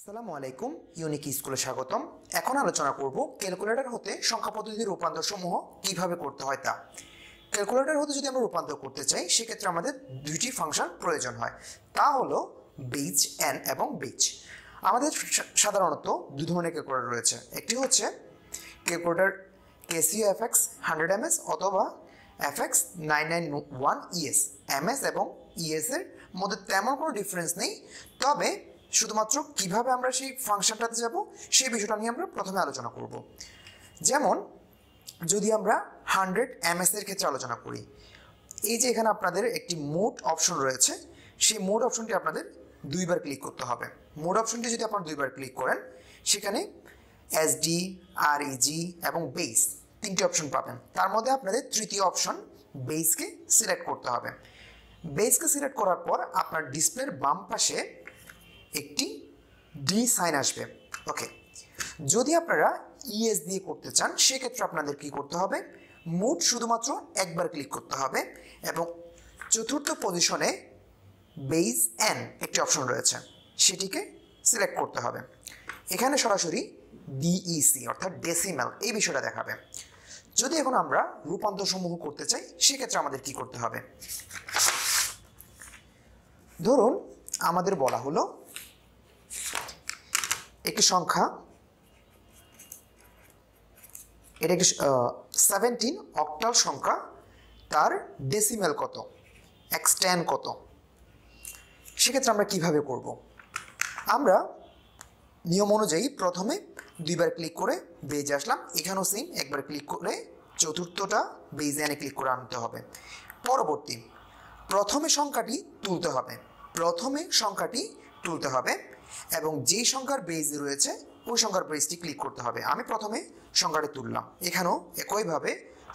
আসসালামু আলাইকুম ইউনিক স্কুলে স্বাগতম। এখন আলোচনা করব ক্যালকুলেটর হতে সংখ্যা পদ্ধতির রূপান্তর সমূহ কিভাবে করতে হয় তা। ক্যালকুলেটর হতে যদি আমরা রূপান্তর করতে চাই সেক্ষেত্রে আমাদের দুইটি ফাংশন প্রয়োজন হয়, তা হলো বেজ এন এবং বেজ। আমাদের সাধারণত দুই ধরনের ক্যালকুলেটর রয়েছে, একটি হচ্ছে ক্যালকুলেটর কেসিও এফএক্স 100 MS অথবা এফএক্স 991 ES। MS এবং ES এর মধ্যে তেমন কোনো ডিফারেন্স নেই, তবে শুধুমাত্র কিভাবে আমরা সেই ফাংশনটাতে যাব সেই বিষয়টা নিয়ে আমরা প্রথমে আলোচনা করব। যেমন যদি আমরা 100 MS এর ক্ষেত্রে আলোচনা করি, এই যে এখানে আপনাদের একটি মোড অপশন রয়েছে, সেই মোড অপশনটি আপনাদের দুইবার ক্লিক করতে হবে। মোড অপশনটি যদি আপনারা দুইবার ক্লিক করেন সেখানে এসডি, আরইজি এবং বেস তিনটি অপশন পাবেন। তার মধ্যে আপনাদের তৃতীয় অপশন বেসকে সিলেক্ট করতে হবে। বেসকে সিলেক্ট করার পর আপনার ডিসপ্লের বাম পাশে একটি ডি সাইন আসবে। ওকে, যদি আপনারা ইএস দিয়ে করতে চান সেক্ষেত্রে আপনাদের কি করতে হবে, মোড শুধুমাত্র একবার ক্লিক করতে হবে এবং চতুর্থ পজিশনে বেজ এন একটি অপশন রয়েছে সেটিকে সিলেক্ট করতে হবে। এখানে সরাসরি ডিইসি অর্থাৎ ডেসিমাল এই বিষয়টা দেখাবে। যদি এখন আমরা রূপান্তর সমূহ করতে চাই সেক্ষেত্রে আমাদের কি করতে হবে, ধরুন আমাদের বলা হলো একটি সংখ্যা, এটা একটি 17 অক্টাল সংখ্যা, তার ডেসিমেল কত, x10 কত। সেক্ষেত্রে আমরা কিভাবে করব, আমরা নিয়ম অনুযায়ী প্রথমে দুইবার ক্লিক করে বেজে আসলাম, এখানেও সেম একবার ক্লিক করে চতুর্থটা বেজে এনে ক্লিক করে আনতে হবে। পরবর্তী প্রথমে সংখ্যাটি তুলতে হবে এবং যেই সংখ্যার বেজ রয়েছে ওই সংখ্যার বেজটি ক্লিক করতে হবে। আমি প্রথমে সংখ্যাটি তুললাম, এখানেও একইভাবে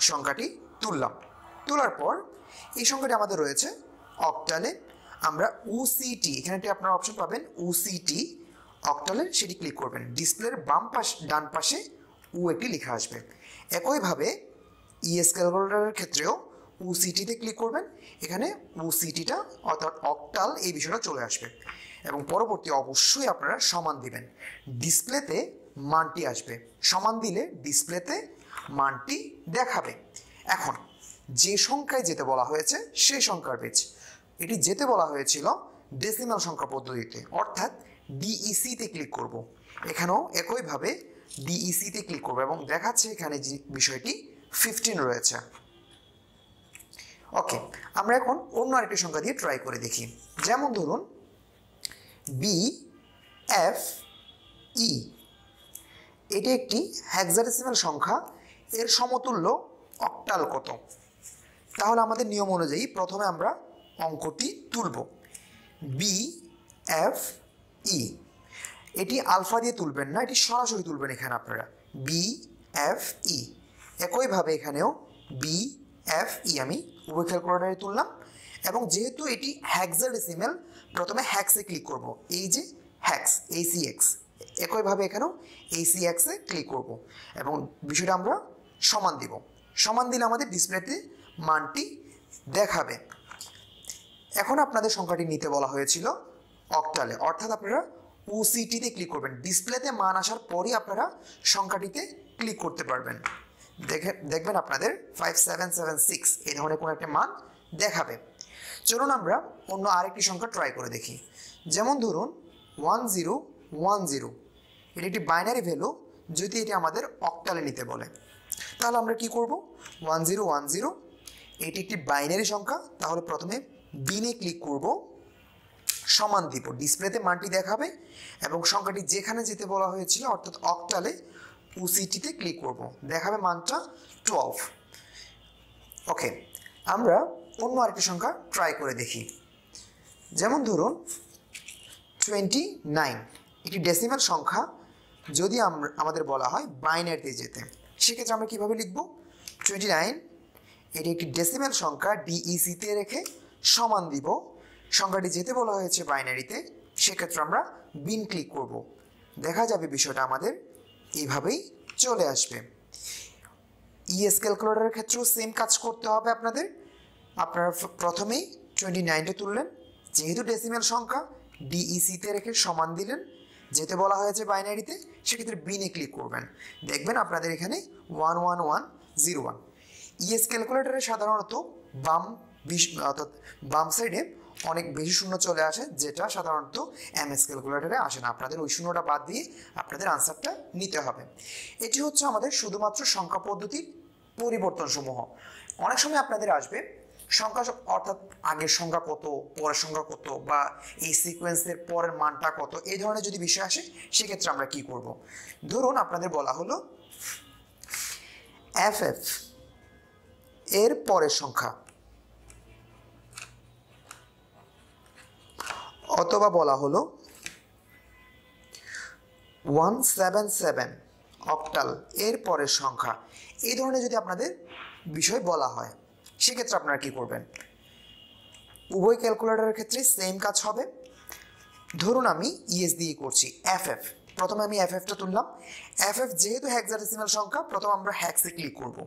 সংখ্যাটি তুললাম। তোলার পর এই সংখ্যাটি আমাদের রয়েছে অক্টালে, আমরা UCT এখানে আপনারা অপশন পাবেন UCT অক্টালে, সেটি ক্লিক করবেন। ডিসপ্লের ডান পাশে U একটি লেখা আসবে। একইভাবে ইএস ক্যালকুলেটরের ক্ষেত্রেও UCTতে ক্লিক করবেন, এখানে UCTটা অর্থাৎ অক্টাল এই বিষয়টা চলে আসবে এবং পরবর্তী অবশ্যই আপনারা সমান দিবেন, ডিসপ্লেতে মানটি আসবে। সমান দিলে ডিসপ্লেতে মানটি দেখাবে। এখন যে সংখ্যায় যেতে বলা হয়েছে সেই সংখ্যার বেজ, এটি যেতে বলা হয়েছিল ডেসিমাল সংখ্যা পদ্ধতিতে অর্থাৎ ডিইসিতে ক্লিক করব। এখানেও একইভাবে ডিইসিতে ক্লিক করব এবং দেখাচ্ছে এখানে যে বিষয়টি 15 রয়েছে। ওকে, আমরা এখন অন্য আরেকটি সংখ্যা দিয়ে ট্রাই করে দেখি। যেমন ধরুন BFE, এটি একটি হেক্সাডেসিমাল সংখ্যা, এর সমতুল্য অক্টাল কত। তাহলে আমাদের নিয়ম অনুযায়ী প্রথমে আমরা অঙ্কটি তুলব। BFE এটি আলফা দিয়ে তুলবেন না, এটি সরাসরি তুলবেন। এখানে আপনারা BFE, একইভাবে এখানেও BFE আমি উভয় ক্যালকুলেটরে তুললাম এবং যেহেতু এটি হেক্সাডেসিমাল প্রথমে হ্যাক্সে ক্লিক করব, এই যে হ্যাক্স ACX, একইভাবে এখানেও ACX এ ক্লিক করব এবং বিষয়টা আমরা সমান দিব। সমান দিলে আমাদের ডিসপ্লেতে মানটি দেখাবে। এখন আপনাদের সংখ্যাটি নিতে বলা হয়েছিল অক্টালে অর্থাৎ আপনারা UCTতে ক্লিক করবেন, ডিসপ্লেতে মান আসার পরই আপনারা সংখ্যাটিতে ক্লিক করতে পারবেন। দেখবেন আপনাদের 5776 এই ধরনের কোনো একটা মান দেখাবে। চলুন আমরা অন্য আরেকটি সংখ্যা ট্রাই করে দেখি। যেমন ধরুন 1010, এটি একটি বাইনারি ভ্যালু, যদি এটি আমাদের অক্টালে নিতে বলে তাহলে আমরা কি করব, 1010 এটি একটি বাইনারি সংখ্যা, তাহলে প্রথমে বিনে ক্লিক করব, সমান দিব, ডিসপ্লেতে মানটি দেখাবে এবং সংখ্যাটি যেখানে যেতে বলা হয়েছিল অর্থাৎ অক্টালে UCTতে ক্লিক করব, দেখাবে মানটা 12। ওকে, আমরা অন্য আরেকটি সংখ্যা ট্রাই করে দেখি। যেমন ধরুন 29, এটি ডেসিমাল সংখ্যা, যদি আমাদের বলা হয় বাইনারিতে যেতে সেক্ষেত্রে আমরা কীভাবে লিখব, 29 এটি একটি ডেসিমাল সংখ্যা, ডিইসিতে রেখে সমান দিব, সংখ্যাটি যেতে বলা হয়েছে বাইনারিতে সেক্ষেত্রে আমরা বিন ক্লিক করব, দেখা যাবে বিষয়টা আমাদের এইভাবেই চলে আসবে। ইএস ক্যালকুলেটরের ক্ষেত্রেও সেম কাজ করতে হবে আপনাদের। আপনারা প্রথমেই 29টা তুললেন, যেহেতু ডেসিমাল সংখ্যা ডিইসিতে রেখে সমান দিলেন, যেতে বলা হয়েছে বাইনারিতে সেক্ষেত্রে বিনে ক্লিক করবেন, দেখবেন আপনাদের এখানে 11101। ইএস ক্যালকুলেটরে সাধারণত অর্থাৎ বাম সাইডে অনেক বেশি শূন্য চলে আসে, যেটা সাধারণত এমএস ক্যালকুলেটরে আসে না। আপনাদের ওই শূন্যটা বাদ দিয়ে আপনাদের আনসারটা নিতে হবে। এটি হচ্ছে আমাদের শুধুমাত্র সংখ্যা পদ্ধতির পরিবর্তনসমূহ। অনেক সময় আপনাদের আসবে সংখ্যা, অর্থাৎ আগের সংখ্যা কত, পরের সংখ্যা কত, বা এই সিকোয়েন্সের পরের মানটা কত, এই ধরনের যদি বিষয় আসে সেক্ষেত্রে আমরা কি করব। ধরুন আপনাদের বলা হলো FF এর পরের সংখ্যা, অথবা বলা হলো 177 অক্টাল এর পরের সংখ্যা, এই ধরনের যদি আপনাদের বিষয় বলা হয় সেক্ষেত্রে আপনারা কি করবেন। উভয় ক্যালকুলেটরের ক্ষেত্রে সেম কাজ হবে। ধরুন আমি ইএস দিয়ে করছি FF, প্রথমে আমি FFটা তুললাম। FF যেহেতু হেক্সাডেসিমাল সংখ্যা, প্রথম আমরা হেক্সে ক্লিক করব।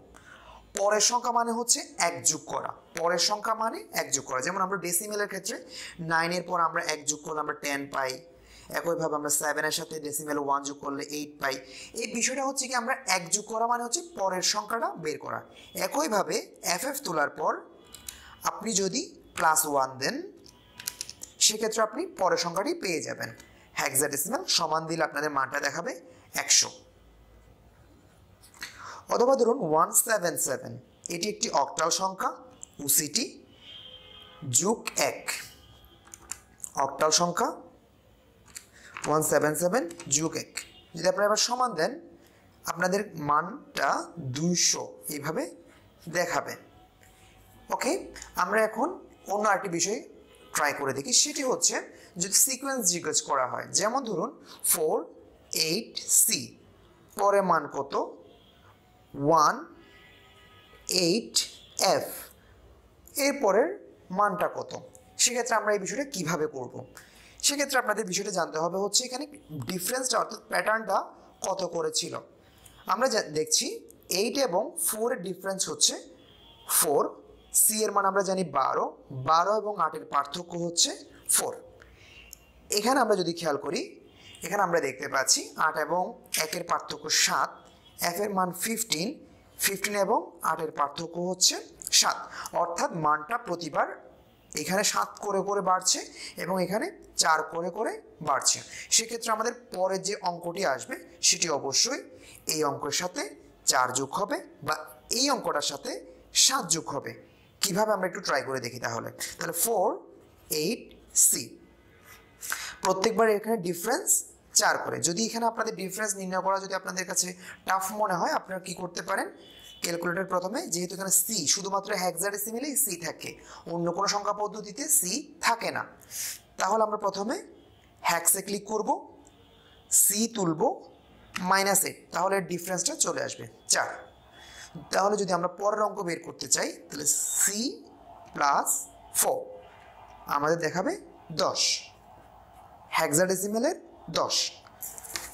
পরের সংখ্যা মানে হচ্ছে এক যোগ করা, পরের সংখ্যা মানে এক যোগ করা। যেমন আমরা ডেসিমেলের ক্ষেত্রে 9 এর পর আমরা এক যোগ করলে আমরা 10 পাই, একইভাবে আমরা 7 এর সাথে ডেসিমেল 1 যোগ করলে 8 পাই। এই বিষয়টা হচ্ছে কি, আমরা এক যোগ করা মানে হচ্ছে পরের সংখ্যাটা বের করা। একইভাবে FF তোলার পর আপনি যদি +1 দেন সেক্ষেত্রে আপনি পরের সংখ্যাটি পেয়ে যাবেন। হেক্সাডেসিমাল সমান দিলে আপনাদের মানটা দেখাবে 100। অথবা ধরুন 177, এটি একটি অক্টাল সংখ্যা, UCT যোগ 1, অক্টাল সংখ্যা 177 যোগ 1। যদি আপনারা এবার সমান দেন আপনাদের মানটা 200 এইভাবে দেখাবে। ওকে, আমরা এখন অন্য আরেকটি বিষয় ট্রাই করে দেখি, সেটি হচ্ছে যদি সিকোয়েন্স জিজ্ঞেস করা হয়। যেমন ধরুন 4 8 C, পরে মান কত, 1 8 F, এরপরের মানটা কত, সেক্ষেত্রে আমরা এই বিষয়টা কিভাবে করব। সেক্ষেত্রে আপনাদের বিষয়টা জানতে হবে হচ্ছে এখানে ডিফারেন্সটা অর্থাৎ প্যাটার্নটা কত করেছিল। আমরা দেখছি 8 এবং 4 এর ডিফারেন্স হচ্ছে 4, সি এর মান আমরা জানি 12 এবং 8 এর পার্থক্য হচ্ছে 4। এখানে আমরা যদি খেয়াল করি এখানে আমরা দেখতে পাচ্ছি 8 এবং 1 এর পার্থক্য 7, F এর মান 15 এবং 8 এর পার্থক্য হচ্ছে 7, অর্থাৎ মানটা প্রতিবার এখানে 7 করে বাড়ছে এবং এখানে 4 করে বাড়ছে। সেক্ষেত্রে আমাদের পরের যে অঙ্কটি আসবে সেটি অবশ্যই এই অঙ্কের সাথে 4 যোগ হবে বা এই অঙ্কটার সাথে 7 যোগ হবে। কিভাবে আমরা একটু ট্রাই করে দেখি তাহলে। তাহলে 4 8 C, প্রত্যেকবার এখানে ডিফারেন্স 4 করে। যদি এখানে আপনাদের ডিফারেন্স নির্ণয় করা যদি আপনাদের কাছে টাফ মনে হয় আপনারা কি করতে পারেন, ক্যালকুলেটর প্রথমে, যেহেতু এখানে সি শুধুমাত্র হেক্সাডেসিমালে সি থাকে, অন্য কোনো সংখ্যা পদ্ধতিতে সি থাকে না, তাহলে আমরা প্রথমে হেক্সে ক্লিক করব, সি তুলব -8, তাহলে ডিফারেন্সটা চলে আসবে 4। তাহলে যদি আমরা পরের অঙ্ক বের করতে চাই তাহলে সি +4 আমাদের দেখাবে 10, হেক্সাডেসিমালের 10।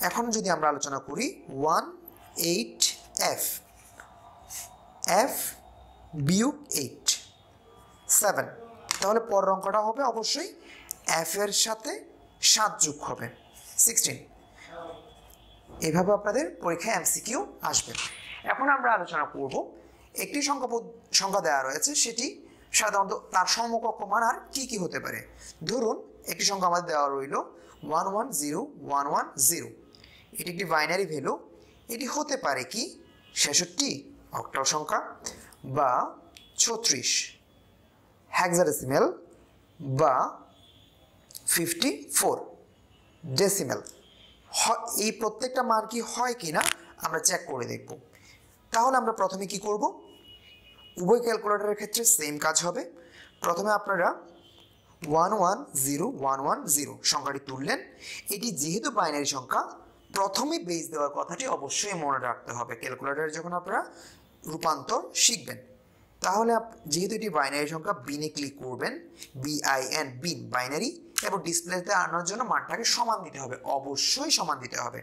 এখন যদি আমরা আলোচনা করি 1 8 F, F বিয়োগ 8 7, তাহলে পরের অঙ্কটা হবে অবশ্যই F এর সাথে 7 যোগ হবে 16। এভাবে আপনাদের পরীক্ষায় MCQ আসবে। এখন আমরা আলোচনা করব একটি সংখ্যা দেওয়া রয়েছে, সেটি সাধারণত তার সমকক্ষ মান আর কি হতে পারে। ধরুন একটি সংখ্যা আমাদের দেওয়া রইল 110110, এটি একটি বাইনারি ভ্যালু। এটি হতে পারে কি 66 অক্টাল সংখ্যা বা 36 হেক্সাডেসিমাল বা 54 ডেসিমাল। এই প্রত্যেকটা মান কি হয় কিনা আমরা চেক করে দেখব। তাহলে আমরা প্রথমে কি করব, উভয় ক্যালকুলেটরের ক্ষেত্রে সেম কাজ হবে। প্রথমে আপনারা 110110 সংখ্যাটি তুললেন। এটি যেহেতু বাইনারি সংখ্যা, প্রথমে বেস দেওয়ার কথাটি অবশ্যই মনে রাখতে হবে ক্যালকুলেটরে যখন আপনারা রূপান্তর শিখবেন। তাহলে যেহেতু এটি বাইনারি সংখ্যা বিনে ক্লিক করবেন, BIN বিন বাইনারি, এবং ডিসপ্লেতে আনার জন্য মানটাকে সমান দিতে হবে, অবশ্যই সমান দিতে হবে।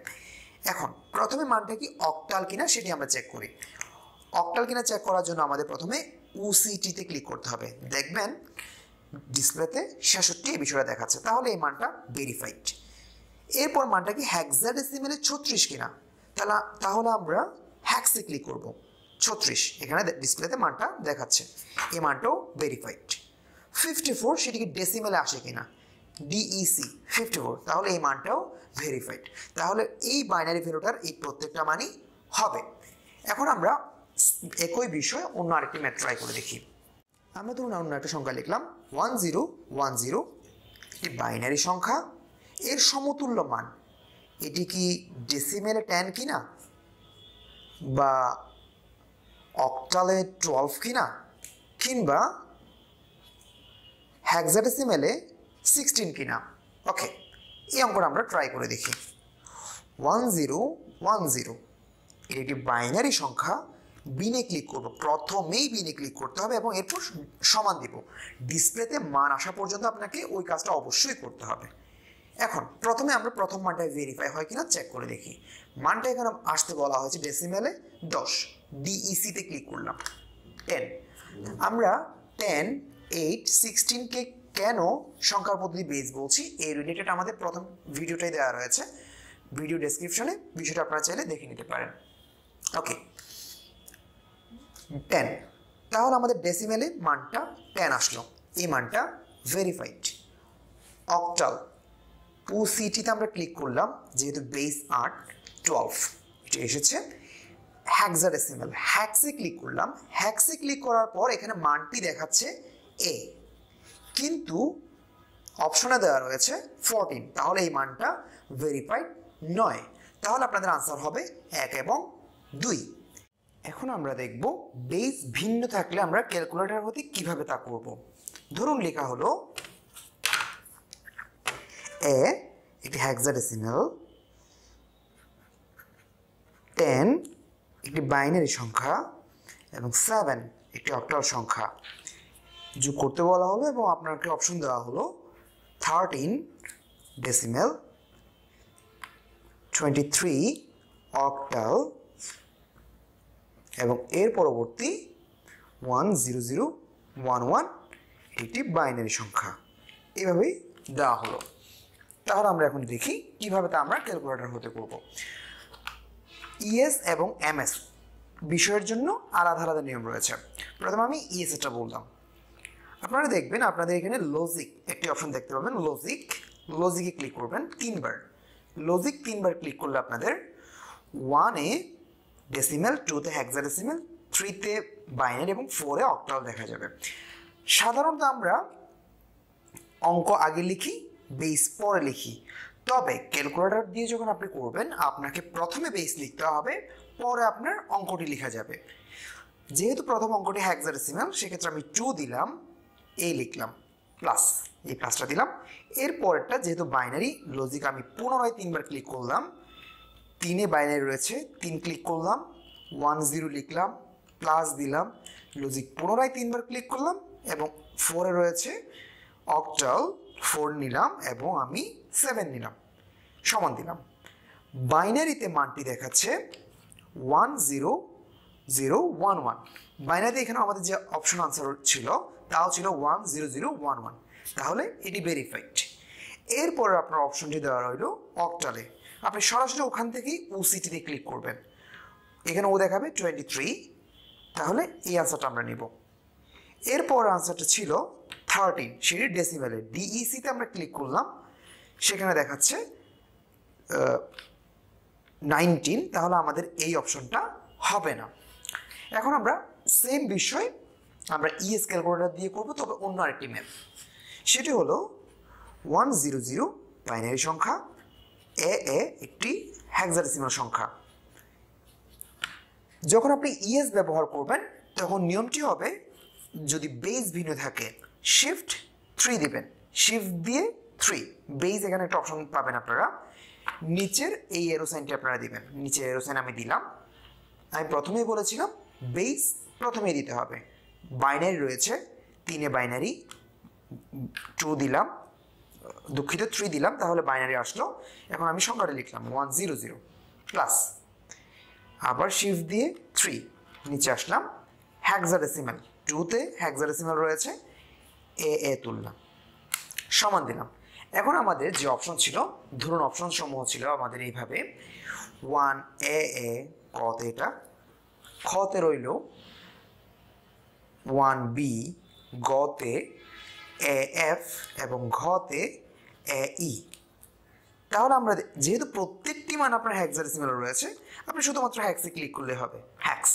এখন প্রথমে মানটা কি অক্টাল কিনা সেটি আমরা চেক করি। অক্টাল কিনা চেক করার জন্য আমাদের প্রথমে UCTতে ক্লিক করতে হবে, দেখবেন ডিসপ্লেতে 66 এই বিষয়টা দেখাচ্ছে, তাহলে এই মানটা ভেরিফাইড। এরপর মানটা কি হেক্সাডেসিমেলে 36 কিনা তাহলে আমরা হেক্সে ক্লিক করব 36 এখানে ডিসপ্লেতে মানটা দেখাচ্ছে এই মানটাও ভেরিফাইড 54 সেটা কি ডেসিমেলে আসে কিনা DEC 54 তাহলে এই মানটাও ভেরিফাইড তাহলে এই বাইনারি ভ্যালুটার এই প্রত্যেকটা মানই হবে এখন আমরা একই বিষয় অন্য আরেকটি ম্যাথ ট্রাই করে দেখি আমরা ধরুন অন্য একটা সংখ্যা লিখলাম 1010 এটি বাইনারি সংখ্যা এর সমতুল্য মান এটি কি ডেসিমেলে 10 কিনা বা অক্টালে 12 কিনা কিংবা হেক্সাডেসিমেলে 16 কিনা ওকে এই অঙ্কটা আমরা ট্রাই করে দেখি 1010 এটি বাইনারি সংখ্যা বিনে ক্লিক করব প্রথমেই বিনে ক্লিক করতে হবে এবং এরপর সমান দিব ডিসপ্লেতে মান আসা পর্যন্ত আপনাকে ওই কাজটা অবশ্যই করতে হবে এখন প্রথমে আমরা প্রথম মানটা ভেরিফাই হয় কিনা চেক করে দেখি মানটা এখানে আসতে বলা হয়েছে ডেসিমেলে 10 DEC তে ক্লিক করলাম 10 আমরা 10 8 16 কে কেন সংখ্যার পদ্ধতি বেস বলছি এই রিলেটেড আমাদের প্রথম ভিডিওটাই দেওয়া রয়েছে ভিডিও ডেসক্রিপশনে বিষয়টা আপনারা চাইলে দেখে নিতে পারেন ওকে 10 তাহলে আমাদের ডেসিমেলে মানটা 10 আসলো এই মানটা ভেরিফাইড অক্টাল OCT তে আমরা ক্লিক করলাম যেহেতু বেস 8 12 এটা এসেছে হেক্সাডেসিমাল হেক্সে ক্লিক করলাম হেক্সে ক্লিক করার পর এখানে মানটি দেখাচ্ছে A কিন্তু অপশনে দেওয়া রয়েছে 14 তাহলে এই মানটা ভেরিফাইড নয় তাহলে আপনাদের आंसर হবে 1 এবং 2 এখন আমরা দেখব বেস ভিন্ন থাকলে আমরা ক্যালকুলেটর হতে কিভাবে তা করব ধরুন লেখা হলো a একটি হেক্সাডেসিমাল 10 একটি বাইনারি সংখ্যা এবং 7 একটি অক্টাল সংখ্যা যোগ করতে বলা হলো এবং আপনাকে অপশন দেওয়া হলো 13 ডেসিমাল 23 অক্টাল এবং এর পরবর্তী 1011 একটি বাইনারি সংখ্যা এইভাবে দেওয়া হলো তাহলে আমরা এখন দেখি কিভাবে তা আমরা ক্যালকুলেটর হতে করব ইএস এবং এমএস বিষয়ের জন্য আলাদা আলাদা নিয়ম রয়েছে প্রথমে আমি ইএস এটা বললাম আপনারা দেখবেন আপনাদের এখানে লজিক একটি অপশন দেখতে পাবেন লজিকে ক্লিক করবেন তিনবার লজিক তিনবার ক্লিক করলে আপনাদের 1 এ ডেসিমাল 2 তে হেক্সাডেসিমাল 3 তে বাইনারি এবং 4 এ অক্টাল দেখা যাবে সাধারণত আমরা অঙ্ক আগে লিখি বেস পরে লিখি তবে ক্যালকুলেটর দিয়ে যখন আপনি করবেন আপনাকে প্রথমে বেস লিখতে হবে পরে আপনার অঙ্কটি লেখা যাবে যেহেতু প্রথম অঙ্কটি হেক্সাডেসিমাল সেক্ষেত্রে আমি 2 দিলাম a লিখলাম প্লাস এই প্লাসটা দিলাম এর পরেরটা যেহেতু বাইনারি লজিক আমি পুনরায় তিনবার ক্লিক করলাম 3 এ বাইনারি রয়েছে 3 ক্লিক করলাম 10 লিখলাম প্লাস দিলাম লজিক পুনরায় তিনবার ক্লিক করলাম এবং 4 এ রয়েছে অক্টাল 4 নিলাম এবং আমি 7 নিলাম সমান দিলাম বাইনারিতে মানটি দেখাচ্ছে 10 0 1 1 বাইনারিতে এখানে আমাদের যে অপশন आंसर ছিল তাও ছিল 10 0 1 1 তাহলে এটি ভেরিফাইড এরপর আপনার অপশনটি দেওয়া হলো অক্টালে আপনি সরাসরি ওখান থেকে OCT তে ক্লিক করবেন এখানে ও দেখাবে 23 তাহলে এই आंसरটা আমরা নিব এরপর आंसरটা ছিল 13 সেটি ডেসিমেলে DEC তে আমরা ক্লিক করলাম সেখানে দেখাচ্ছে 19 তাহলে আমাদের এই অপশনটা হবে না এখন আমরা সেম বিষয় আমরা ইএস ক্যালকুলেটর দিয়ে করব তবে অন্য আরেকটি ম্যাথ সেটি হলো 100 বাইনারি সংখ্যা a a একটি হেক্সাডেসিমাল সংখ্যা যখন আপনি ইএস ব্যবহার করবেন তখন নিয়মটি হবে যদি বেস ভিন্ন থাকে শিফট 3 দিবেন শিফট দিয়ে 3 বেস এখানে একটা অপশন পাবেন আপনারা নিচের এই এরো সাইনটি আপনারা দিবেন নিচের এরো সাইন আমি দিলাম আমি প্রথমেই বলেছিলাম বেস প্রথমেই দিতে হবে বাইনারি রয়েছে 3 এ বাইনারি 2 দিলাম দুঃখিত 3 দিলাম তাহলে বাইনারি আসলো এখন আমি সংখ্যাটা লিখলাম 100 প্লাস আবার শিফট দিয়ে 3 নিচে আসলাম হেক্সাডেসিমাল 2 তে হেক্সাডেসিমাল রয়েছে a a তুললাম সমান দিলাম এখন আমাদের যে অপশন ছিল ধরুন অপশন সমূহ ছিল আমাদের এইভাবে 1 a কতে এটা খতে রইল 1 b গতে af এবং ঘতে ae তাহলে আমরা যেহেতু প্রত্যেকটি মান আপনার হেক্সাডেসিমাল রয়েছে আপনি শুধুমাত্র হেক্সে ক্লিক করলে হবে হেক্স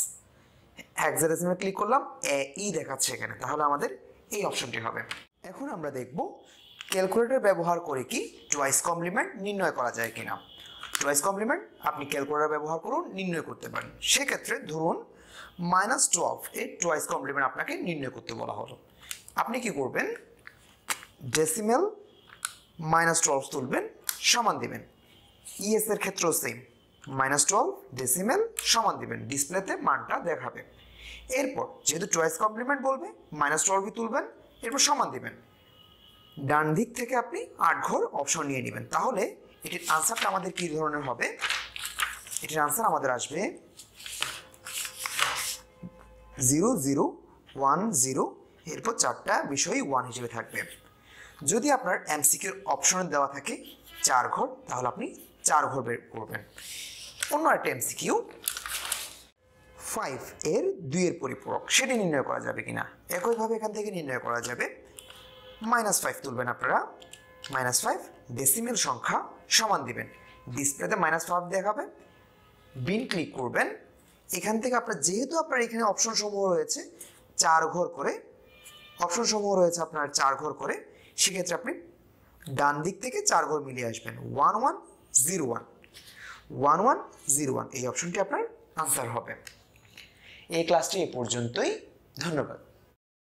হেক্সাডেসিমাল ক্লিক করলাম ae দেখাচ্ছে এখানে তাহলে আমাদের এই অপশনটি হবে এখন আমরা দেখব ক্যালকুলেটর ব্যবহার করে কি টুয়াইস কমপ্লিমেন্ট নির্ণয় করা যায় কিনা টুয়াইস কমপ্লিমেন্ট আপনি ক্যালকুলেটর ব্যবহার করুন নির্ণয় করতে পারেন সেই ক্ষেত্রে ধরুন -12 এর টুয়াইস কমপ্লিমেন্ট আপনাকে নির্ণয় করতে বলা হলো আপনি কি করবেন ডেসিমাল -12 তুলবেন সমান দিবেন ইএস এর ক্ষেত্রেও সেম -12 ডেসিমাল সমান দিবেন ডিসপ্লেতে মানটা দেখাবে এরপর যেহেতু টুয়াইস কমপ্লিমেন্ট বলবে -12 ই তুলবেন এরপর সমান দিবেন ডান দিক থেকে আপনি 8 ঘর অপশন নিয়ে নেবেন তাহলে এটির आंसरটা আমাদের কি ধরনের হবে এটির आंसर আমাদের আসবে 0010 এরপর চারটা বিষয় 1 হিসেবে থাকবে যদি আপনার এমসিকিউ অপশন দেওয়া থাকে 4 ঘর তাহলে আপনি 4 ঘর বের করবেন অন্য একটা এমসিকিউ 5 এর 2 এর পরিপূরক সেটা নির্ণয় করা যাবে কিনা একই ভাবে এখান থেকে নির্ণয় করা যাবে -5 তুলবেন আপনারা -5 ডেসিমাল সংখ্যা সমান দিবেন ডিসপ্লেতে -5 দেখাবে বিন ক্লিক করবেন এখান থেকে আপনারা যেহেতু আপনারা এখানে অপশন সমূহ রয়েছে 4 ঘর করে অপশন সমূহ রয়েছে আপনার 4 ঘর করে সেই ক্ষেত্রে আপনি ডান দিক থেকে 4 ঘর মিলিয়ে আসবেন 1101 1101 এই অপশনটি আপনার आंसर হবে এই ক্লাসটি এই পর্যন্তই ধন্যবাদ।